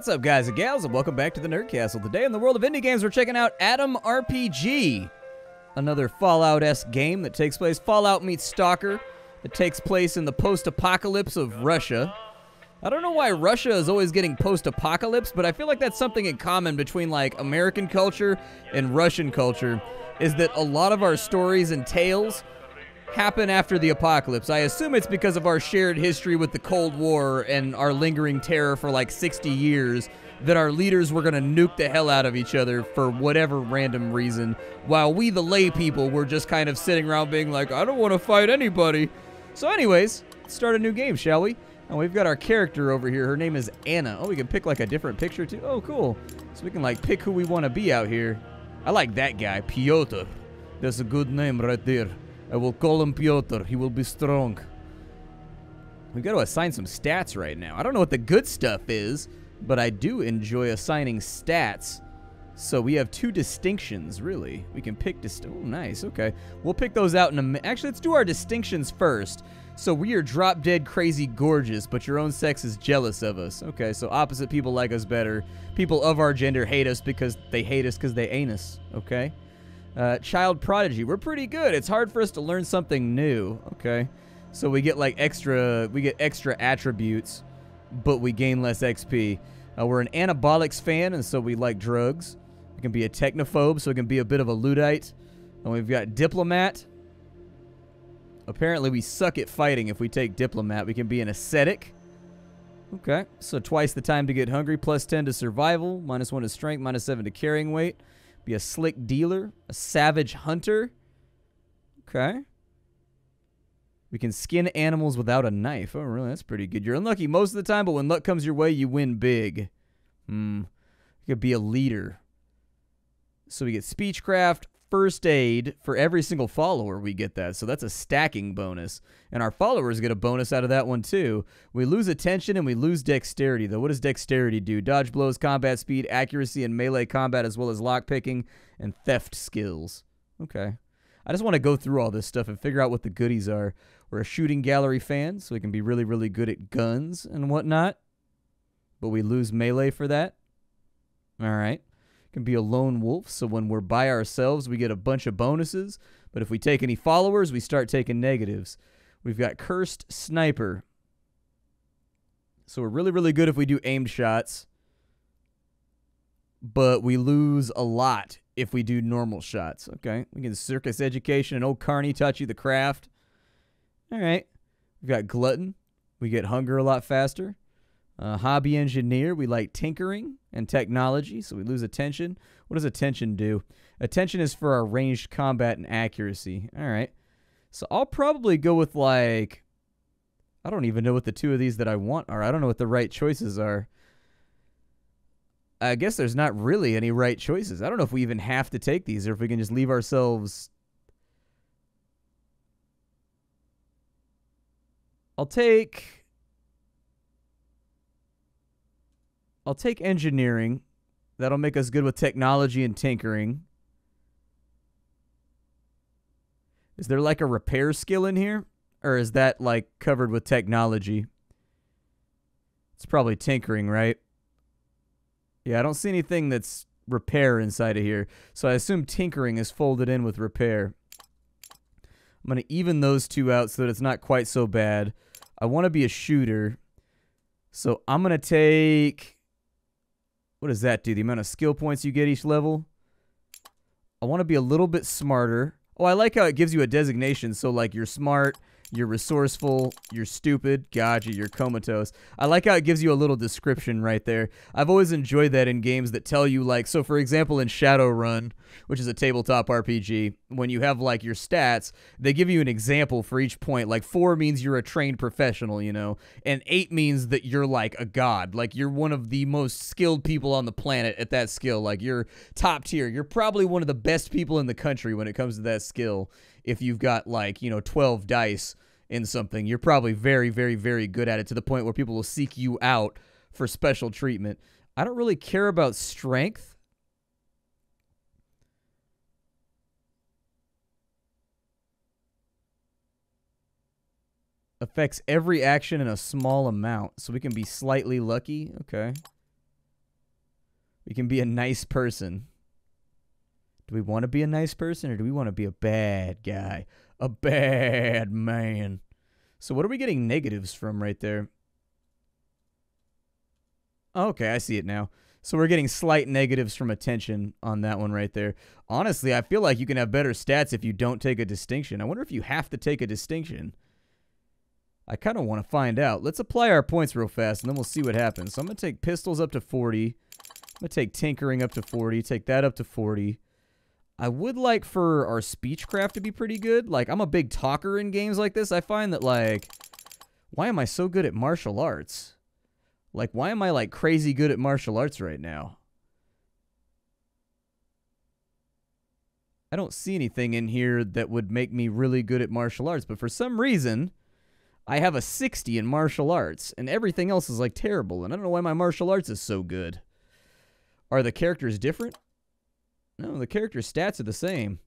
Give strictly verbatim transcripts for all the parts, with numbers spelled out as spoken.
What's up, guys and gals, and welcome back to the Nerd Castle. Today in the world of indie games, we're checking out ATOM R P G, another Fallout-esque game that takes place. Fallout meets Stalker. It takes place in the post-apocalypse of Russia. I don't know why Russia is always getting post-apocalypse, but I feel like that's something in common between, like, American culture and Russian culture, is that a lot of our stories and tales happen after the apocalypse. I assume it's because of our shared history with the Cold War and our lingering terror for, like, sixty years, that our leaders were going to nuke the hell out of each other for whatever random reason, while we, the lay people, were just kind of sitting around being like, I don't want to fight anybody. So anyways, let's start a new game, shall we? And we've got our character over here. Her name is Anna. Oh, we can pick, like, a different picture, too. Oh, cool. So we can, like, pick who we want to be out here. I like that guy, Pyotr. That's a good name right there. I will call him Pyotr. He will be strong. We've got to assign some stats right now. I don't know what the good stuff is, but I do enjoy assigning stats. So we have two distinctions, really. We can pick... Dist oh, nice. Okay. We'll pick those out in a minute. Actually, let's do our distinctions first. So we are drop dead crazy gorgeous, but your own sex is jealous of us. Okay, so opposite people like us better. People of our gender hate us because they hate us because they ain't us. Okay. Uh, child prodigy. We're pretty good. It's hard for us to learn something new. Okay. So we get, like, extra... We get extra attributes, but we gain less X P. Uh, we're an anabolics fan, and so we like drugs. We can be a technophobe, so we can be a bit of a Luddite. And we've got diplomat. Apparently we suck at fighting if we take diplomat. We can be an ascetic. Okay, so twice the time to get hungry, plus ten to survival, minus one to strength, minus seven to carrying weight. Be a slick dealer, a savage hunter. Okay. We can skin animals without a knife. Oh, really? That's pretty good. You're unlucky most of the time, but when luck comes your way, you win big. Hmm. You could be a leader. So we get speechcraft, first aid for every single follower. We get that, so that's a stacking bonus, and our followers get a bonus out of that one too. We lose attention and we lose dexterity, though. What does dexterity do? Dodge blows, combat speed, accuracy, and melee combat, as well as lockpicking and theft skills. Okay, I just want to go through all this stuff and figure out what the goodies are. We're a shooting gallery fan, so we can be really, really good at guns and whatnot, but we lose melee for that. All right. Can be a lone wolf, so when we're by ourselves, we get a bunch of bonuses. But if we take any followers, we start taking negatives. We've got cursed sniper. So we're really, really good if we do aimed shots. But we lose a lot if we do normal shots. Okay, we get circus education, and old Carney taught you the craft. All right. We've got glutton. We get hunger a lot faster. Uh, hobby engineer, we like tinkering and technology, so we lose attention. What does attention do? Attention is for our ranged combat and accuracy. All right. So I'll probably go with, like, I don't even know what the two of these that I want are. I don't know what the right choices are. I guess there's not really any right choices. I don't know if we even have to take these or if we can just leave ourselves... I'll take... I'll take engineering. That'll make us good with technology and tinkering. Is there, like, a repair skill in here? Or is that, like, covered with technology? It's probably tinkering, right? Yeah, I don't see anything that's repair inside of here. So I assume tinkering is folded in with repair. I'm going to even those two out so that it's not quite so bad. I want to be a shooter. So I'm going to take... What does that do? The amount of skill points you get each level? I want to be a little bit smarter. Oh, I like how it gives you a designation. So, like, you're smart, you're resourceful, you're stupid, gotcha, you're comatose. I like how it gives you a little description right there. I've always enjoyed that in games that tell you, like... So, for example, in Shadowrun, which is a tabletop R P G, when you have, like, your stats, they give you an example for each point. Like, four means you're a trained professional, you know, and eight means that you're, like, a god. Like, you're one of the most skilled people on the planet at that skill. Like, you're top tier. You're probably one of the best people in the country when it comes to that skill. If you've got, like, you know, twelve dice in something, you're probably very, very, very good at it, to the point where people will seek you out for special treatment. I don't really care about strength. Affects every action in a small amount, so we can be slightly lucky. Okay. We can be a nice person. Do we want to be a nice person, or do we want to be a bad guy? A bad man. So what are we getting negatives from right there? Okay, I see it now. So we're getting slight negatives from attention on that one right there. Honestly, I feel like you can have better stats if you don't take a distinction. I wonder if you have to take a distinction. I kind of want to find out. Let's apply our points real fast, and then we'll see what happens. So I'm going to take pistols up to forty. I'm going to take tinkering up to forty. Take that up to forty. I would like for our speechcraft to be pretty good. Like, I'm a big talker in games like this. I find that, like, why am I so good at martial arts? Like, why am I, like, crazy good at martial arts right now? I don't see anything in here that would make me really good at martial arts, but for some reason I have a sixty in martial arts, and everything else is, like, terrible, and I don't know why my martial arts is so good. Are the characters different? No, the character stats are the same.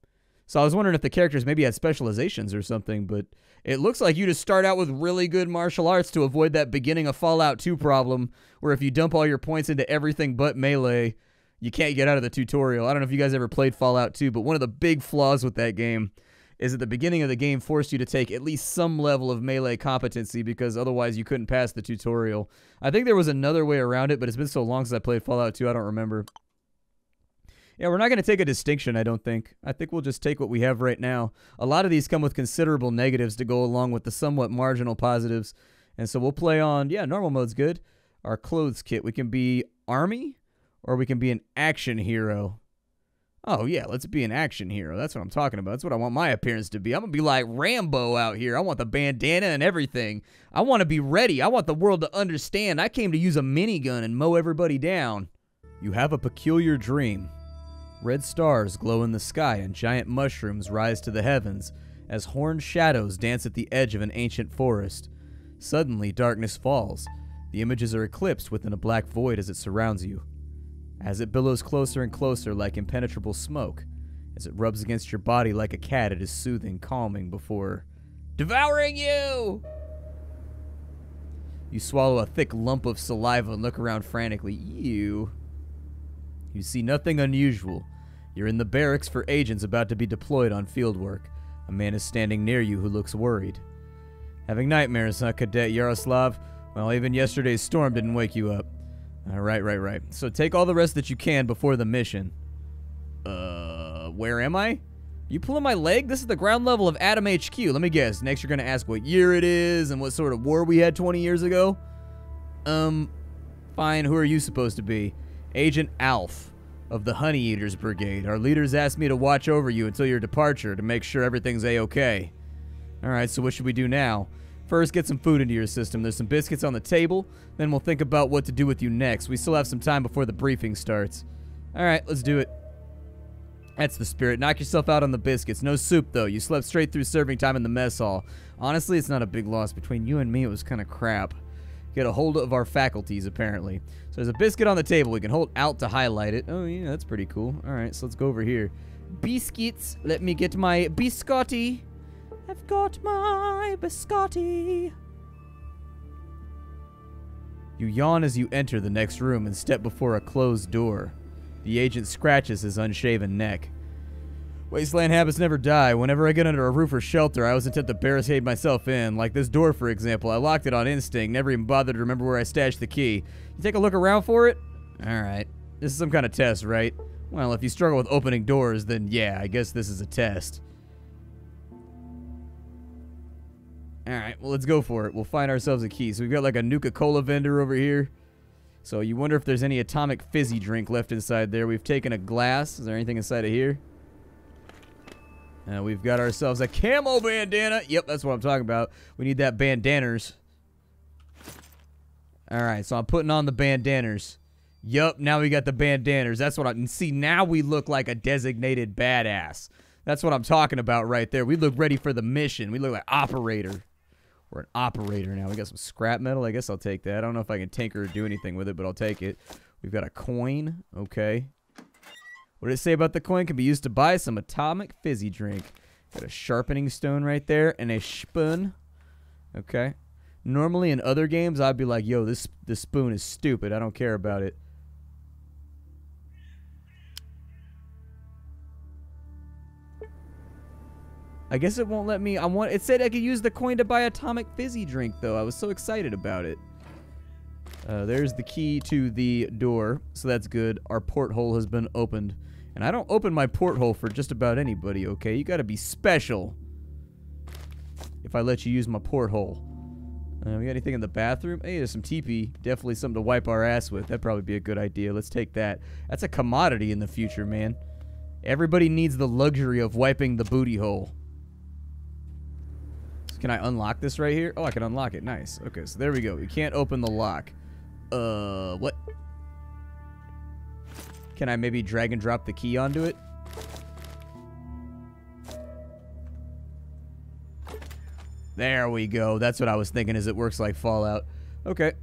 So I was wondering if the characters maybe had specializations or something, but it looks like you just start out with really good martial arts to avoid that beginning of Fallout two problem, where if you dump all your points into everything but melee, you can't get out of the tutorial. I don't know if you guys ever played Fallout two, but one of the big flaws with that game is at the beginning of the game forced you to take at least some level of melee competency, because otherwise you couldn't pass the tutorial. I think there was another way around it, but it's been so long since I played Fallout two, I don't remember. Yeah, we're not going to take a distinction, I don't think. I think we'll just take what we have right now. A lot of these come with considerable negatives to go along with the somewhat marginal positives. And so we'll play on, yeah, normal mode's good. Our clothes kit, we can be army, or we can be an action hero. Oh, yeah, let's be an action hero. That's what I'm talking about. That's what I want my appearance to be. I'm going to be like Rambo out here. I want the bandana and everything. I want to be ready. I want the world to understand I came to use a minigun and mow everybody down. You have a peculiar dream. Red stars glow in the sky and giant mushrooms rise to the heavens as horned shadows dance at the edge of an ancient forest. Suddenly, darkness falls. The images are eclipsed within a black void as it surrounds you. As it billows closer and closer like impenetrable smoke, as it rubs against your body like a cat, it is soothing, calming, before devouring you! You swallow a thick lump of saliva and look around frantically. Ew. You see nothing unusual. You're in the barracks for agents about to be deployed on field work. A man is standing near you who looks worried. Having nightmares, huh, Cadet Yaroslav? Well, even yesterday's storm didn't wake you up. Uh, right, right, right. So take all the rest that you can before the mission. Uh, where am I? You pulling my leg? This is the ground level of ATOM H Q. Let me guess. Next you're going to ask what year it is and what sort of war we had twenty years ago? Um, fine. Who are you supposed to be? Agent Alf of the Honey Eaters Brigade. Our leaders asked me to watch over you until your departure to make sure everything's A-okay. Alright, so what should we do now? First, get some food into your system. There's some biscuits on the table. Then we'll think about what to do with you next. We still have some time before the briefing starts. Alright, let's do it. That's the spirit. Knock yourself out on the biscuits. No soup, though. You slept straight through serving time in the mess hall. Honestly, it's not a big loss. Between you and me, it was kind of crap. Get a hold of our faculties, apparently. So there's a biscuit on the table. We can hold out to highlight it. Oh, yeah, that's pretty cool. All right, so let's go over here. Biscuits. Let me get my biscotti. I've got my biscotti. You yawn as you enter the next room and step before a closed door. The agent scratches his unshaven neck. Wasteland habits never die. Whenever I get under a roof or shelter, I always attempt to barricade myself in. Like this door, for example. I locked it on instinct. Never even bothered to remember where I stashed the key. You take a look around for it? Alright. This is some kind of test, right? Well, if you struggle with opening doors, then yeah, I guess this is a test. Alright, well, let's go for it. We'll find ourselves a key. So we've got like a Nuka-Cola vendor over here. So you wonder if there's any atomic fizzy drink left inside there. We've taken a glass. Is there anything inside of here? Uh, we've got ourselves a camo bandana. Yep, that's what I'm talking about. We need that bandaners. Alright, so I'm putting on the bandaners. Yup, now we got the bandaners. That's what I... See, now we look like a designated badass. That's what I'm talking about right there. We look ready for the mission. We look like operator. We're an operator now. We got some scrap metal. I guess I'll take that. I don't know if I can tinker or do anything with it, but I'll take it. We've got a coin. Okay. What did it say about the coin? Can be used to buy some atomic fizzy drink. Got a sharpening stone right there and a spoon. Okay. Normally in other games, I'd be like, yo, this, this spoon is stupid. I don't care about it. I guess it won't let me. I want. It said I could use the coin to buy Atomic Fizzy Drink, though. I was so excited about it. Uh, there's the key to the door, so that's good. Our porthole has been opened. And I don't open my porthole for just about anybody, okay? You gotta be special if I let you use my porthole. Uh, we got anything in the bathroom? Hey, there's some teepee. Definitely something to wipe our ass with. That'd probably be a good idea. Let's take that. That's a commodity in the future, man. Everybody needs the luxury of wiping the booty hole. So can I unlock this right here? Oh, I can unlock it. Nice. Okay, so there we go. We can't open the lock. Uh, what? Can I maybe drag and drop the key onto it? There we go. That's what I was thinking, is it works like Fallout. Okay.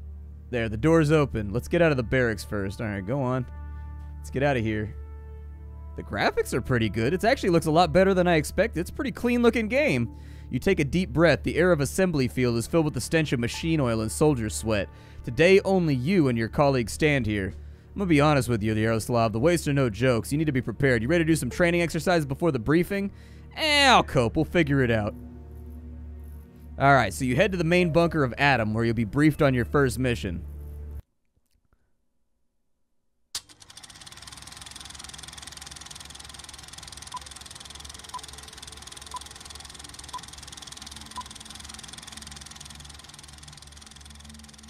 There, the door's open. Let's get out of the barracks first. All right, go on. Let's get out of here. The graphics are pretty good. It actually looks a lot better than I expected. It's a pretty clean-looking game. You take a deep breath. The air of assembly field is filled with the stench of machine oil and soldier sweat. Today, only you and your colleagues stand here. I'm gonna be honest with you, the Yaroslav. The wastes are no jokes. You need to be prepared. You ready to do some training exercises before the briefing? Eh, I'll cope. We'll figure it out. Alright, so you head to the main bunker of ATOM, where you'll be briefed on your first mission.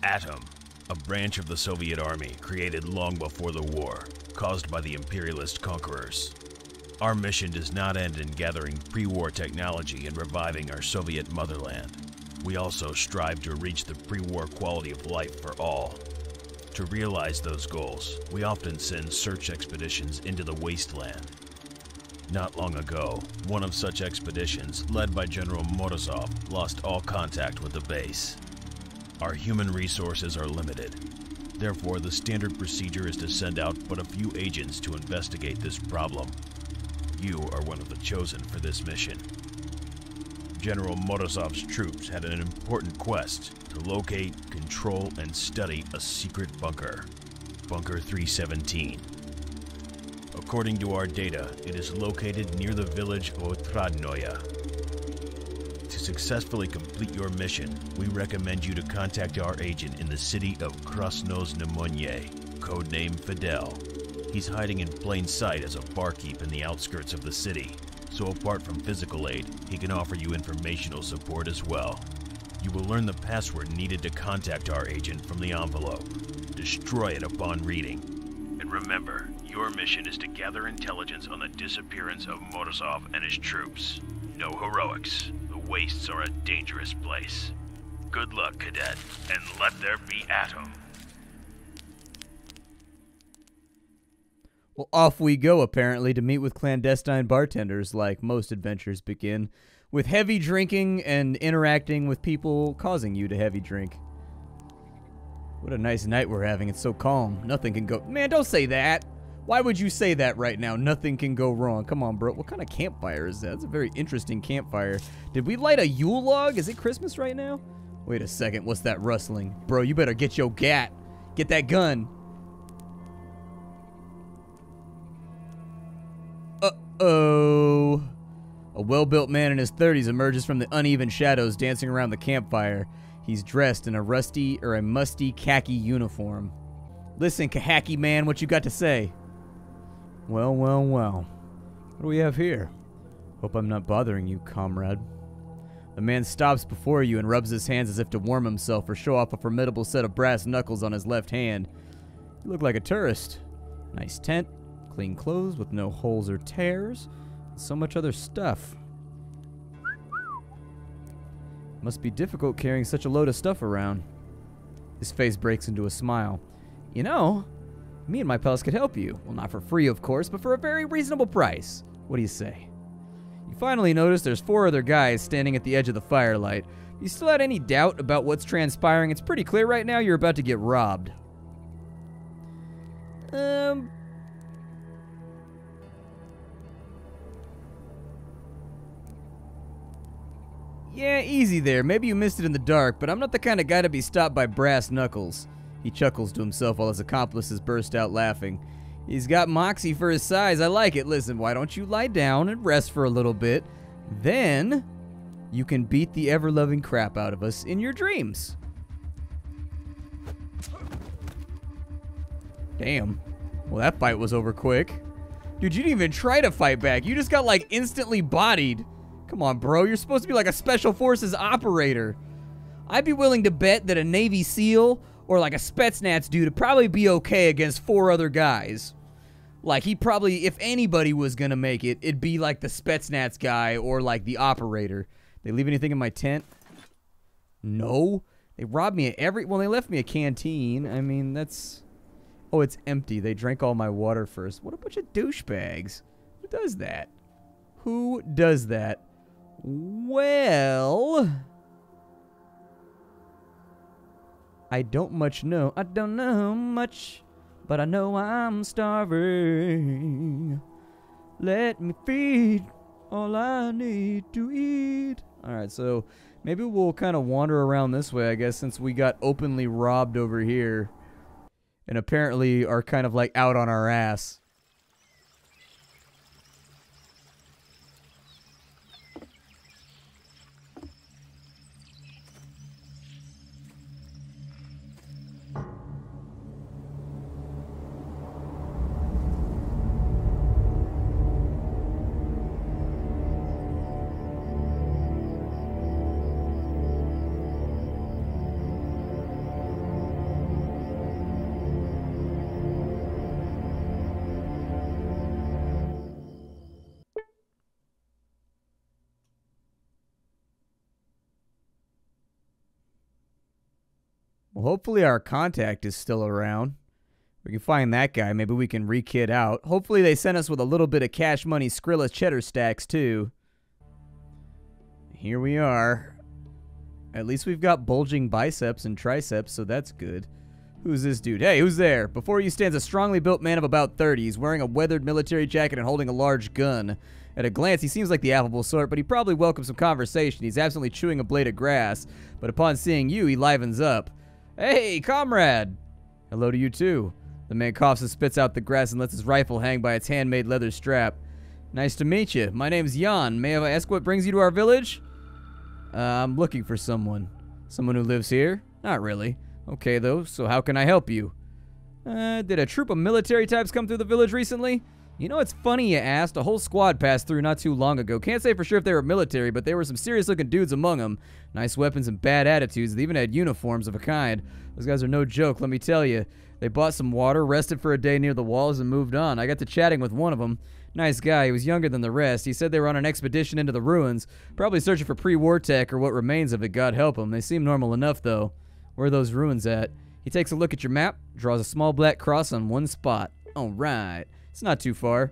ATOM. A branch of the Soviet Army created long before the war, caused by the imperialist conquerors. Our mission does not end in gathering pre-war technology and reviving our Soviet motherland. We also strive to reach the pre-war quality of life for all. To realize those goals, we often send search expeditions into the wasteland. Not long ago, one of such expeditions, led by General Morozov, lost all contact with the base. Our human resources are limited. Therefore, the standard procedure is to send out but a few agents to investigate this problem. You are one of the chosen for this mission. General Morozov's troops had an important quest to locate, control, and study a secret bunker, Bunker three seventeen. According to our data, it is located near the village of Otradnaya. To successfully complete your mission, we recommend you to contact our agent in the city of Krasnoznamenny, codename Fidel. He's hiding in plain sight as a barkeep in the outskirts of the city, so apart from physical aid, he can offer you informational support as well. You will learn the password needed to contact our agent from the envelope. Destroy it upon reading. And remember, your mission is to gather intelligence on the disappearance of Morozov and his troops. No heroics. Wastes are a dangerous place. Good luck, cadet, and let there be ATOM. Well, off we go, apparently, to meet with clandestine bartenders, like most adventures begin, with heavy drinking and interacting with people causing you to heavy drink. What a nice night we're having. It's so calm. Nothing can go... Man, don't say that! Why would you say that right now? Nothing can go wrong. Come on, bro. What kind of campfire is that? It's a very interesting campfire. Did we light a Yule log? Is it Christmas right now? Wait a second. What's that rustling? Bro, you better get your gat. Get that gun. Uh-oh. A well-built man in his thirties emerges from the uneven shadows dancing around the campfire. He's dressed in a rusty or a musty khaki uniform. Listen, khaki man, what you got to say? Well, well, well. What do we have here? Hope I'm not bothering you, comrade. The man stops before you and rubs his hands as if to warm himself or show off a formidable set of brass knuckles on his left hand. You look like a tourist. Nice tent, clean clothes with no holes or tears, and so much other stuff. Must be difficult carrying such a load of stuff around. His face breaks into a smile. You know... Me and my pals could help you. Well, not for free, of course, but for a very reasonable price. What do you say? You finally notice there's four other guys standing at the edge of the firelight. If you still had any doubt about what's transpiring, it's pretty clear right now you're about to get robbed. Um... Yeah, easy there. Maybe you missed it in the dark, but I'm not the kind of guy to be stopped by brass knuckles. He chuckles to himself while his accomplices burst out laughing. He's got moxie for his size. I like it. Listen, why don't you lie down and rest for a little bit? Then you can beat the ever-loving crap out of us in your dreams. Damn. Well, that fight was over quick. Dude, you didn't even try to fight back. You just got, like, instantly bodied. Come on, bro. You're supposed to be like a Special Forces operator. I'd be willing to bet that a Navy SEAL or, like, a Spetsnaz dude would probably be okay against four other guys. Like, he probably, if anybody was gonna make it, it'd be, like, the Spetsnaz guy or, like, the operator. They leave anything in my tent? No. They robbed me of every... Well, they left me a canteen. I mean, that's... Oh, it's empty. They drank all my water first. What a bunch of douchebags. Who does that? Who does that? Well... I don't much know. I don't know much, but I know I'm starving. Let me feed all I need to eat. Alright, so maybe we'll kind of wander around this way, I guess, since we got openly robbed over here. And apparently are kind of like out on our ass. Hopefully our contact is still around. We can find that guy. Maybe we can re-kit out. Hopefully they sent us with a little bit of cash money Skrilla cheddar stacks, too. Here we are. At least we've got bulging biceps and triceps, so that's good. Who's this dude? Hey, who's there? Before you stands a strongly built man of about thirty. He's wearing a weathered military jacket and holding a large gun. At a glance, he seems like the affable sort, but he probably welcomes some conversation. He's absently chewing a blade of grass, but upon seeing you, he livens up. Hey, comrade! Hello to you, too. The man coughs and spits out the grass and lets his rifle hang by its handmade leather strap. Nice to meet you. My name's Jan. May I ask what brings you to our village? Uh, I'm looking for someone. Someone who lives here? Not really. Okay, though, so how can I help you? Uh, did a troop of military types come through the village recently? You know, it's funny you asked. A whole squad passed through not too long ago. Can't say for sure if they were military, but there were some serious-looking dudes among them. Nice weapons and bad attitudes. They even had uniforms of a kind. Those guys are no joke, let me tell you. They bought some water, rested for a day near the walls, and moved on. I got to chatting with one of them. Nice guy. He was younger than the rest. He said they were on an expedition into the ruins, probably searching for pre-war tech or what remains of it. God help them. They seem normal enough, though. Where are those ruins at? He takes a look at your map, draws a small black cross on one spot. All right. It's not too far.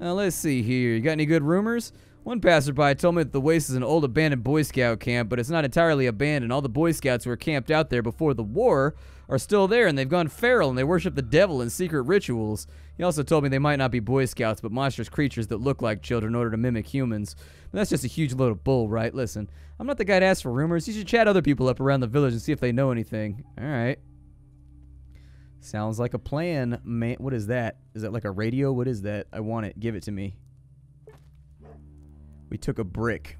Now, let's see here. You got any good rumors? One passerby told me that the waste is an old abandoned Boy Scout camp, but it's not entirely abandoned. All the Boy Scouts who were camped out there before the war are still there, and they've gone feral, and they worship the devil in secret rituals. He also told me they might not be Boy Scouts, but monstrous creatures that look like children in order to mimic humans. But that's just a huge load of bull, right? Listen, I'm not the guy to ask for rumors. You should chat other people up around the village and see if they know anything. All right. Sounds like a plan, man. What is that? Is that like a radio? What is that? I want it. Give it to me. We took a brick.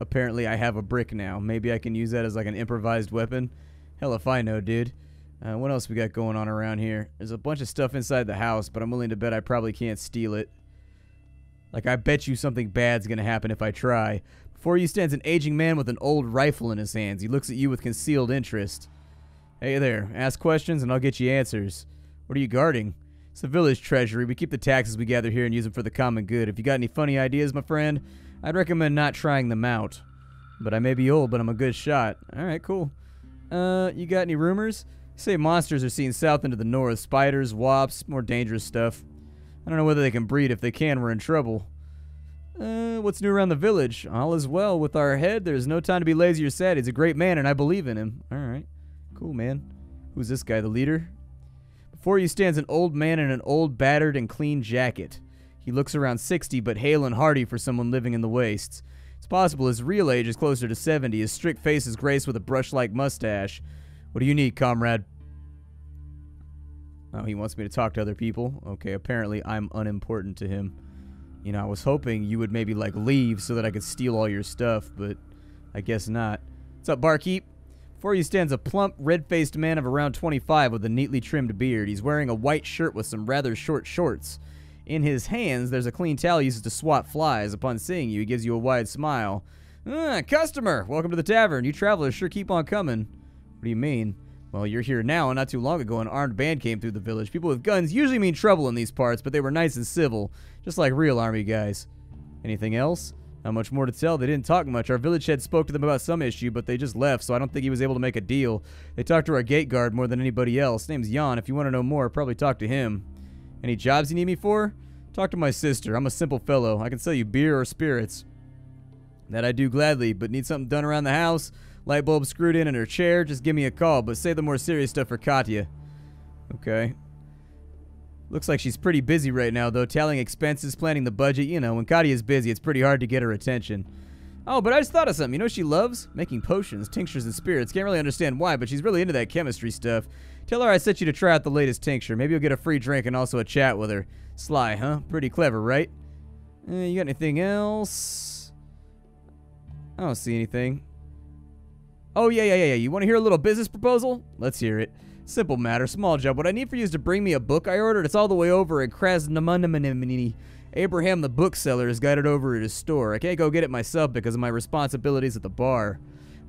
Apparently I have a brick now. Maybe I can use that as like an improvised weapon. Hell if I know, dude. Uh, what else we got going on around here? There's a bunch of stuff inside the house, but I'm willing to bet I probably can't steal it. Like, I bet you something bad's gonna happen if I try. Before you stands an aging man with an old rifle in his hands. He looks at you with concealed interest. Hey there, ask questions and I'll get you answers. What are you guarding? It's the village treasury. We keep the taxes we gather here and use them for the common good. If you got any funny ideas, my friend, I'd recommend not trying them out. But I may be old, but I'm a good shot. Alright, cool. Uh, you got any rumors? Say monsters are seen south into the north. Spiders, wasps, more dangerous stuff. I don't know whether they can breed. If they can, we're in trouble. Uh, what's new around the village? All is well with our head. There's no time to be lazy or sad. He's a great man, and I believe in him. Alright. Cool, man. Who's this guy, the leader? Before you stands an old man in an old battered and clean jacket. He looks around sixty, but hale and hearty for someone living in the wastes. It's possible his real age is closer to seventy. His strict face is graced with a brush-like mustache. What do you need, comrade? Oh, he wants me to talk to other people. Okay, apparently I'm unimportant to him. You know, I was hoping you would maybe, like, leave so that I could steal all your stuff, but I guess not. What's up, barkeep? Before you stands a plump, red-faced man of around twenty-five with a neatly trimmed beard. He's wearing a white shirt with some rather short shorts. In his hands, there's a clean towel he uses to swat flies. Upon seeing you, he gives you a wide smile. Ah, customer! Welcome to the tavern. You travelers sure keep on coming. What do you mean? Well, you're here now, and not too long ago, an armed band came through the village. People with guns usually mean trouble in these parts, but they were nice and civil, just like real army guys. Anything else? Not much more to tell. They didn't talk much. Our village head spoke to them about some issue, but they just left, so I don't think he was able to make a deal. They talked to our gate guard more than anybody else. His name's Jan. If you want to know more, probably talk to him. Any jobs you need me for? Talk to my sister. I'm a simple fellow. I can sell you beer or spirits. That I do gladly, but need something done around the house? Light bulb screwed in in her chair. Just give me a call, but save the more serious stuff for Katya. Okay. Looks like she's pretty busy right now, though. Tallying expenses, planning the budget. You know, when Katya's busy, it's pretty hard to get her attention. Oh, but I just thought of something. You know she loves? Making potions, tinctures, and spirits. Can't really understand why, but she's really into that chemistry stuff. Tell her I sent you to try out the latest tincture. Maybe you'll get a free drink and also a chat with her. Sly, huh? Pretty clever, right? Uh, you got anything else? I don't see anything. Oh, yeah, yeah, yeah, yeah. You want to hear a little business proposal? Let's hear it. Simple matter, small job. What I need for you is to bring me a book I ordered. It's all the way over at Krasnoznamenny. Abraham, the bookseller, has got it over at his store. I can't go get it myself because of my responsibilities at the bar.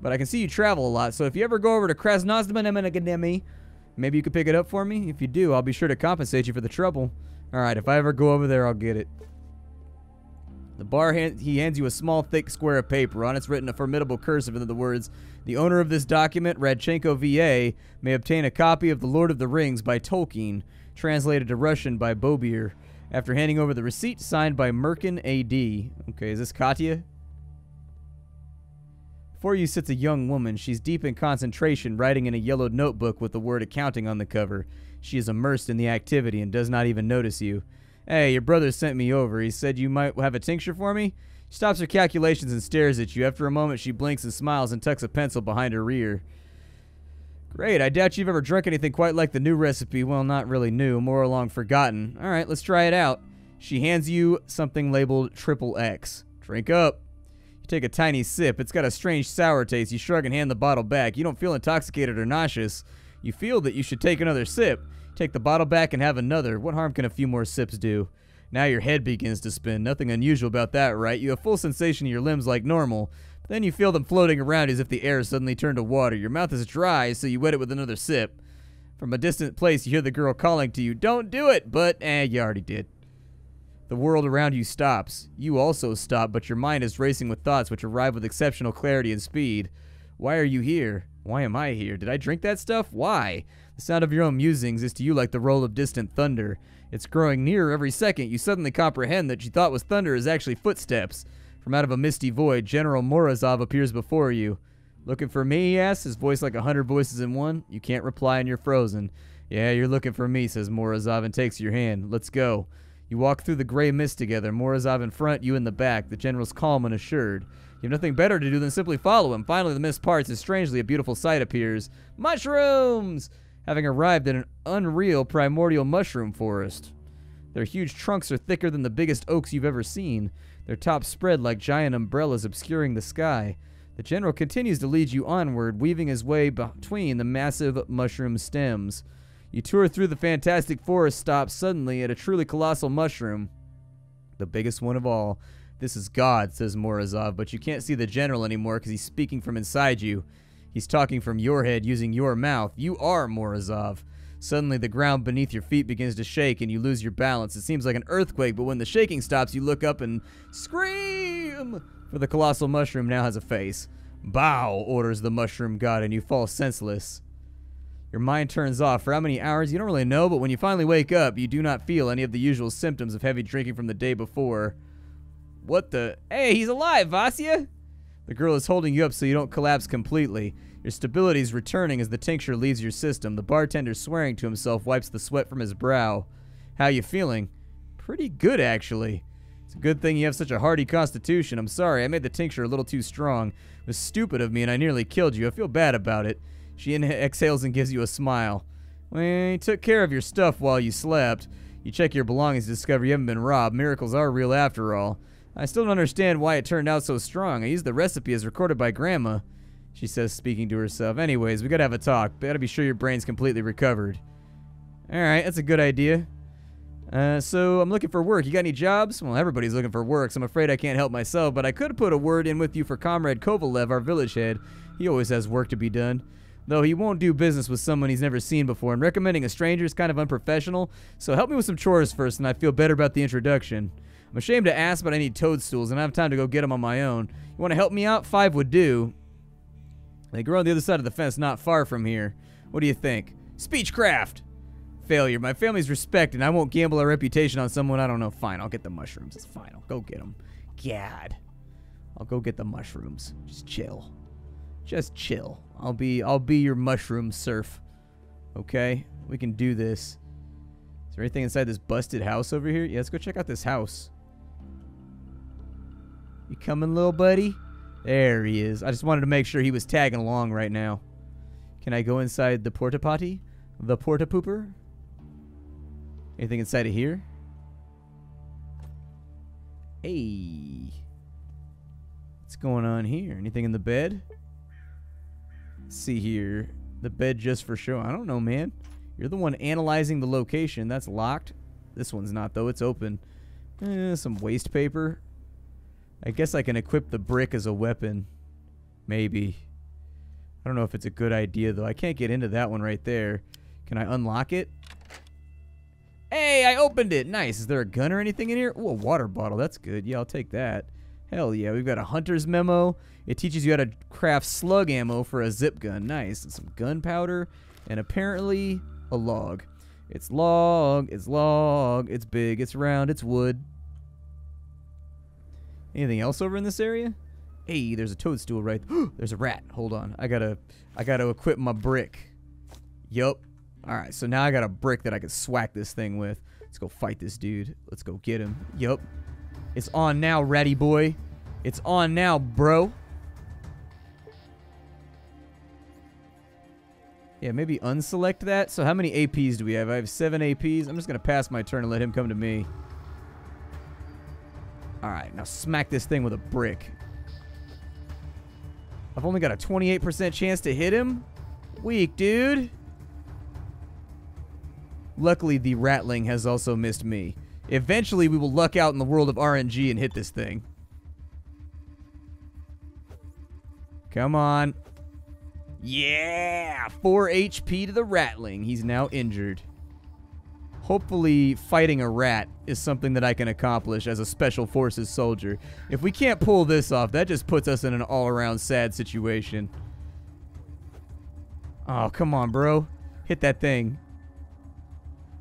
But I can see you travel a lot, so if you ever go over to Krasnoznamenny, maybe you could pick it up for me? If you do, I'll be sure to compensate you for the trouble. Alright, if I ever go over there, I'll get it. The bar hand, he hands you a small, thick square of paper. On it's written a formidable cursive in the words, "The owner of this document, Radchenko V A, may obtain a copy of The Lord of the Rings by Tolkien, translated to Russian by Bobier." After handing over the receipt, signed by Merkin A D Okay, is this Katya? Before you sits a young woman. She's deep in concentration, writing in a yellowed notebook with the word accounting on the cover. She is immersed in the activity and does not even notice you. Hey, your brother sent me over. He said you might have a tincture for me? She stops her calculations and stares at you. After a moment, she blinks and smiles and tucks a pencil behind her ear. Great, I doubt you've ever drunk anything quite like the new recipe. Well, not really new, more along forgotten. Alright, let's try it out. She hands you something labeled Triple X. Drink up. You take a tiny sip. It's got a strange sour taste. You shrug and hand the bottle back. You don't feel intoxicated or nauseous. You feel that you should take another sip. Take the bottle back and have another. What harm can a few more sips do? Now your head begins to spin. Nothing unusual about that, right? You have full sensation in your limbs like normal. Then you feel them floating around as if the air suddenly turned to water. Your mouth is dry, so you wet it with another sip. From a distant place, you hear the girl calling to you, "Don't do it!" But, eh, you already did. The world around you stops. You also stop, but your mind is racing with thoughts which arrive with exceptional clarity and speed. Why are you here? Why am I here? Did I drink that stuff? Why? The sound of your own musings is to you like the roll of distant thunder. It's growing nearer every second. You suddenly comprehend that you thought was thunder is actually footsteps. From out of a misty void, General Morozov appears before you. Looking for me, he asks, his voice like a hundred voices in one. You can't reply and you're frozen. Yeah, you're looking for me, says Morozov and takes your hand. Let's go. You walk through the gray mist together, Morozov in front, you in the back. The general's calm and assured. You have nothing better to do than simply follow him. Finally, the mist parts and strangely a beautiful sight appears. Mushrooms! Having arrived at an unreal primordial mushroom forest. Their huge trunks are thicker than the biggest oaks you've ever seen. Their tops spread like giant umbrellas obscuring the sky. The general continues to lead you onward, weaving his way between the massive mushroom stems. You tour through the fantastic forest, stop suddenly at a truly colossal mushroom. The biggest one of all. This is God, says Morozov, but you can't see the general anymore because he's speaking from inside you. He's talking from your head using your mouth. You are Morozov. Suddenly, the ground beneath your feet begins to shake and you lose your balance. It seems like an earthquake, but when the shaking stops, you look up and scream! For the colossal mushroom now has a face. Bow, orders the mushroom god, and you fall senseless. Your mind turns off. For how many hours? You don't really know, but when you finally wake up, you do not feel any of the usual symptoms of heavy drinking from the day before. What the? Hey, he's alive, Vasya! The girl is holding you up so you don't collapse completely. Your stability is returning as the tincture leaves your system. The bartender, swearing to himself, wipes the sweat from his brow. How you feeling? Pretty good, actually. It's a good thing you have such a hardy constitution. I'm sorry, I made the tincture a little too strong. It was stupid of me and I nearly killed you. I feel bad about it. She exhales and gives you a smile. We took care of your stuff while you slept. You check your belongings to discover you haven't been robbed. Miracles are real after all. I still don't understand why it turned out so strong. I used the recipe as recorded by Grandma, she says, speaking to herself. Anyways, we gotta have a talk. Gotta be sure your brain's completely recovered. Alright, that's a good idea. Uh, so, I'm looking for work. You got any jobs? Well, everybody's looking for work, so I'm afraid I can't help myself, but I could put a word in with you for Comrade Kovalev, our village head. He always has work to be done. Though he won't do business with someone he's never seen before, and recommending a stranger is kind of unprofessional, so help me with some chores first, and I feel better about the introduction. I'm ashamed to ask, but I need toadstools, and I have time to go get them on my own. You want to help me out? Five would do. They grow on the other side of the fence, not far from here. What do you think? Speechcraft! Failure. My family's respected, and I won't gamble our reputation on someone I don't know. Fine, I'll get the mushrooms. It's fine. I'll go get them. God. I'll go get the mushrooms. Just chill. Just chill. I'll be I'll be your mushroom surf. Okay? We can do this. Is there anything inside this busted house over here? Yeah, let's go check out this house. You coming, little buddy? There he is. I just wanted to make sure he was tagging along right now. Can I go inside the porta potty? The porta pooper? Anything inside of here? Hey. What's going on here? Anything in the bed? Let's see here. The bed just for show. I don't know, man. You're the one analyzing the location. That's locked. This one's not, though. It's open. Eh, some waste paper. I guess I can equip the brick as a weapon. Maybe. I don't know if it's a good idea, though. I can't get into that one right there. Can I unlock it? Hey, I opened it. Nice. Is there a gun or anything in here? Ooh, a water bottle. That's good. Yeah, I'll take that. Hell yeah. We've got a hunter's memo. It teaches you how to craft slug ammo for a zip gun. Nice. And some gunpowder. And apparently, a log. It's log. It's log. It's big. It's round. It's wood. Anything else over in this area? Hey, there's a toadstool right there. There's a rat. Hold on. I gotta, I gotta equip my brick. Yup. Alright, so now I got a brick that I can swack this thing with. Let's go fight this dude. Let's go get him. Yup. It's on now, ratty boy. It's on now, bro. Yeah, maybe unselect that. So how many A Ps do we have? I have seven A Ps. I'm just going to pass my turn and let him come to me. Alright, now smack this thing with a brick. I've only got a twenty-eight percent chance to hit him? Weak, dude. Luckily, the rattling has also missed me. Eventually, we will luck out in the world of R N G and hit this thing. Come on. Yeah! four H P to the rattling. He's now injured. Hopefully, fighting a rat is something that I can accomplish as a Special Forces soldier. If we can't pull this off, that just puts us in an all-around sad situation. Oh, come on, bro. Hit that thing.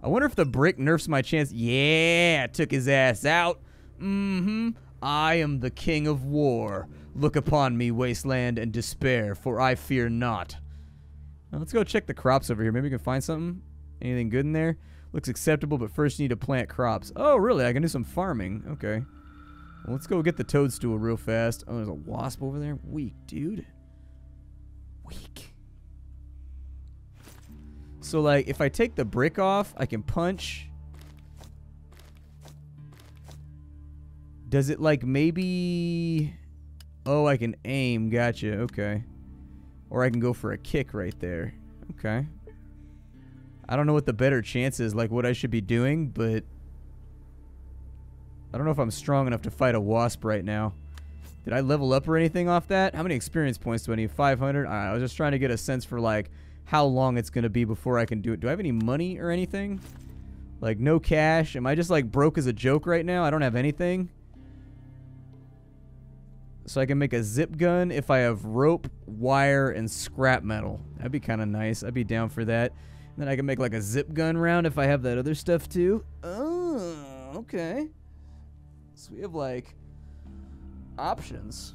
I wonder if the brick nerfs my chance. Yeah, took his ass out. Mm-hmm. I am the king of war. Look upon me, wasteland, and despair, for I fear not. Now, let's go check the crops over here. Maybe we can find something. Anything good in there? Looks acceptable, but first you need to plant crops. Oh, really? I can do some farming. Okay. Well, let's go get the toadstool real fast. Oh, there's a wasp over there. Weak, dude. Weak. So, like, if I take the brick off, I can punch. Does it, like, maybe... Oh, I can aim. Gotcha. Okay. Or I can go for a kick right there. Okay. I don't know what the better chance is, like, what I should be doing, but... I don't know if I'm strong enough to fight a wasp right now. Did I level up or anything off that? How many experience points do I need? five hundred? Alright, I was just trying to get a sense for, like... how long it's going to be before I can do it. Do I have any money or anything? Like, no cash? Am I just, like, broke as a joke right now? I don't have anything. So I can make a zip gun if I have rope, wire, and scrap metal. That'd be kind of nice. I'd be down for that. And then I can make, like, a zip gun round if I have that other stuff, too. Oh, okay. So we have, like, options.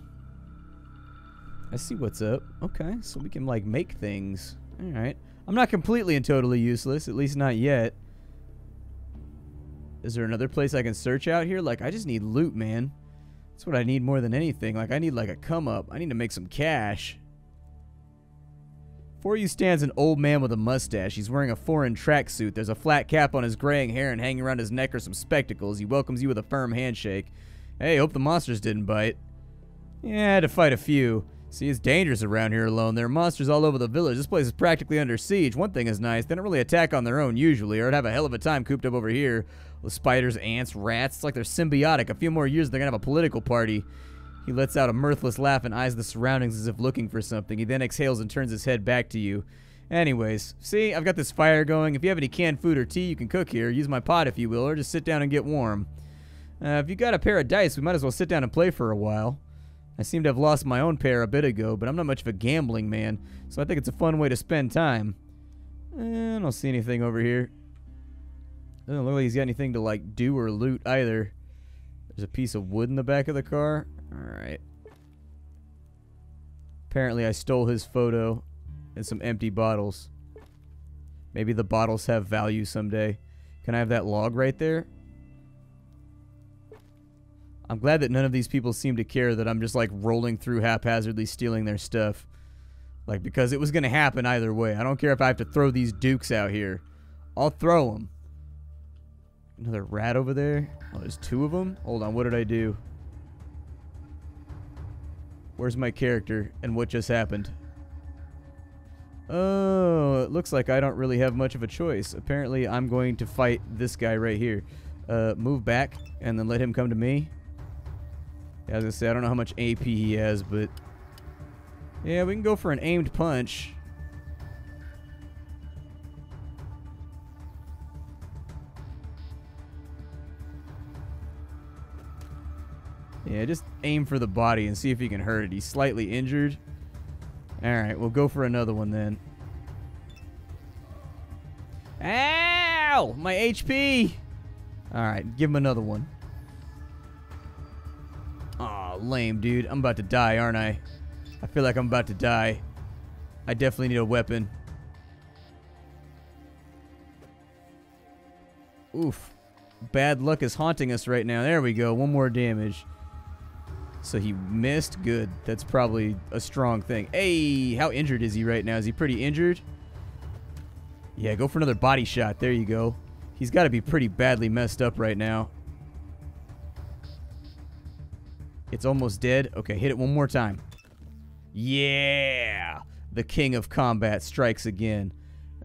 I see what's up. Okay, so we can, like, make things. Alright. I'm not completely and totally useless, at least not yet. Is there another place I can search out here? Like, I just need loot, man. That's what I need more than anything. Like, I need, like, a come-up. I need to make some cash. Before you stands an old man with a mustache. He's wearing a foreign tracksuit. There's a flat cap on his graying hair, and hanging around his neck are some spectacles. He welcomes you with a firm handshake. Hey, hope the monsters didn't bite. Yeah, I had to fight a few. See, it's dangerous around here alone. There are monsters all over the village. This place is practically under siege. One thing is nice. They don't really attack on their own usually, or I'd have a hell of a time cooped up over here. With spiders, ants, rats. It's like they're symbiotic. A few more years, they're going to have a political party. He lets out a mirthless laugh and eyes the surroundings as if looking for something. He then exhales and turns his head back to you. Anyways, see, I've got this fire going. If you have any canned food or tea, you can cook here. Use my pot if you will, or just sit down and get warm. Uh, if you got a pair of dice, we might as well sit down and play for a while. I seem to have lost my own pair a bit ago, but I'm not much of a gambling man, so I think it's a fun way to spend time. Eh, I don't see anything over here. Doesn't look like he's got anything to, like, do or loot either. There's a piece of wood in the back of the car. Alright. Apparently I stole his photo and some empty bottles. Maybe the bottles have value someday. Can I have that log right there? I'm glad that none of these people seem to care that I'm just like rolling through haphazardly stealing their stuff. Like, because it was going to happen either way. I don't care if I have to throw these dukes out here. I'll throw them. Another rat over there. Oh, there's two of them? Hold on, what did I do? Where's my character and what just happened? Oh, it looks like I don't really have much of a choice. Apparently, I'm going to fight this guy right here. Uh, move back and then let him come to me. Yeah, as I say, I don't know how much A P he has, but yeah, we can go for an aimed punch. Yeah, just aim for the body and see if he can hurt it. He's slightly injured. Alright, we'll go for another one then. Ow! My H P! Alright, give him another one. Aw, oh, lame, dude. I'm about to die, aren't I? I feel like I'm about to die. I definitely need a weapon. Oof. Bad luck is haunting us right now. There we go. One more damage. So he missed. Good. That's probably a strong thing. Hey, how injured is he right now? Is he pretty injured? Yeah, go for another body shot. There you go. He's got to be pretty badly messed up right now. It's almost dead. Okay, hit it one more time. Yeah! The king of combat strikes again.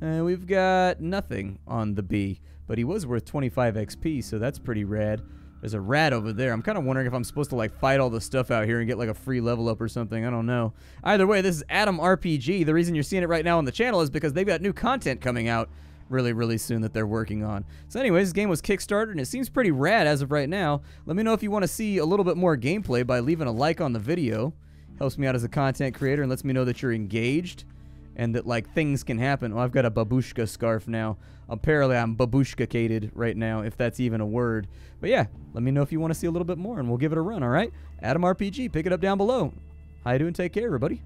Uh, we've got nothing on the B, but he was worth twenty-five X P, so that's pretty rad. There's a rat over there. I'm kind of wondering if I'm supposed to like fight all the stuff out here and get like a free level up or something. I don't know. Either way, this is ATOM R P G. The reason you're seeing it right now on the channel is because they've got new content coming out really, really soon that they're working on. So anyways, this game was Kickstarted and it seems pretty rad as of right now. Let me know if you want to see a little bit more gameplay by leaving a like on the video. Helps me out as a content creator and lets me know that you're engaged and that like things can happen. Well, I've got a babushka scarf now. Apparently I'm babushka-cated right now, if that's even a word. But yeah, let me know if you want to see a little bit more and we'll give it a run, alright? ATOM R P G, pick it up down below. How you doing? Take care, everybody.